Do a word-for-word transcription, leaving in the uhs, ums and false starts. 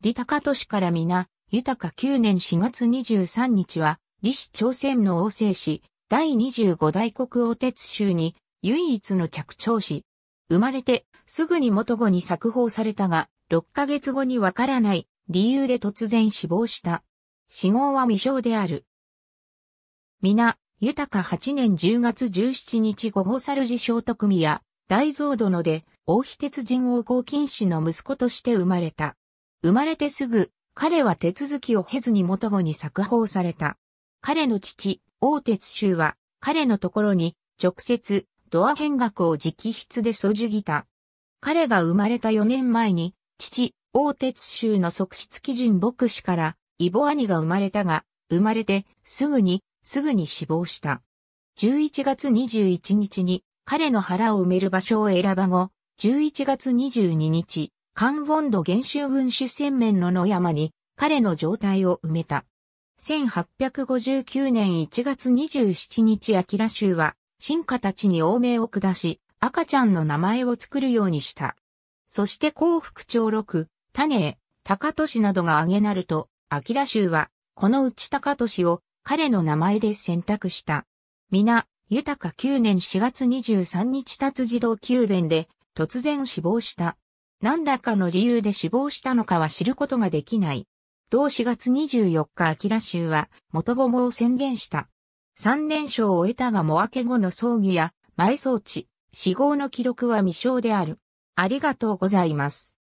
李高都市から皆、李高きゅうねんしがつにじゅうさんにちは、李氏朝鮮の王政史、だいにじゅうごだい国王鉄州に、唯一の着朝し、生まれてすぐに元後に冊封されたが、ろっかげつごにわからない理由で突然死亡した。死亡は未詳である。皆、李高はちねんじゅうがつじゅうしちにち午後猿寺聖徳宮、大蔵殿で、王妃鉄人王公金氏の息子として生まれた。生まれてすぐ、彼は手続きを経ずに元後に冊封された。彼の父、王鉄州は、彼のところに、直接、土阿扁学を直筆で授ぎた。彼が生まれたよねんまえに、父、王鉄州の側室貴順牧師から、異母兄が生まれたが、生まれて、すぐに、すぐに死亡した。じゅういちがつにじゅういちにちに、彼の腹を埋める場所を選ば後、じゅういちがつにじゅうににち、カンウォンド元州郡主泉面の野山に、彼の状態を埋めた。せんはっぴゃくごじゅうきゅうねんいちがつにじゅうしちにち明州は、臣下たちに王命を下し、赤ちゃんの名前を作るようにした。そして幸福長六、種江、高利などが挙げなると、明州は、このうち高利を彼の名前で選択した。皆、李高きゅうねんしがつにじゅうさんにち達治堂宮殿で、突然死亡した。何らかの理由で死亡したのかは知ることができない。同しがつにじゅうよっか明州は、元後喪を宣言した。三連勝を得たが喪明け後の葬儀や、埋葬地、死亡の記録は未詳である。ありがとうございます。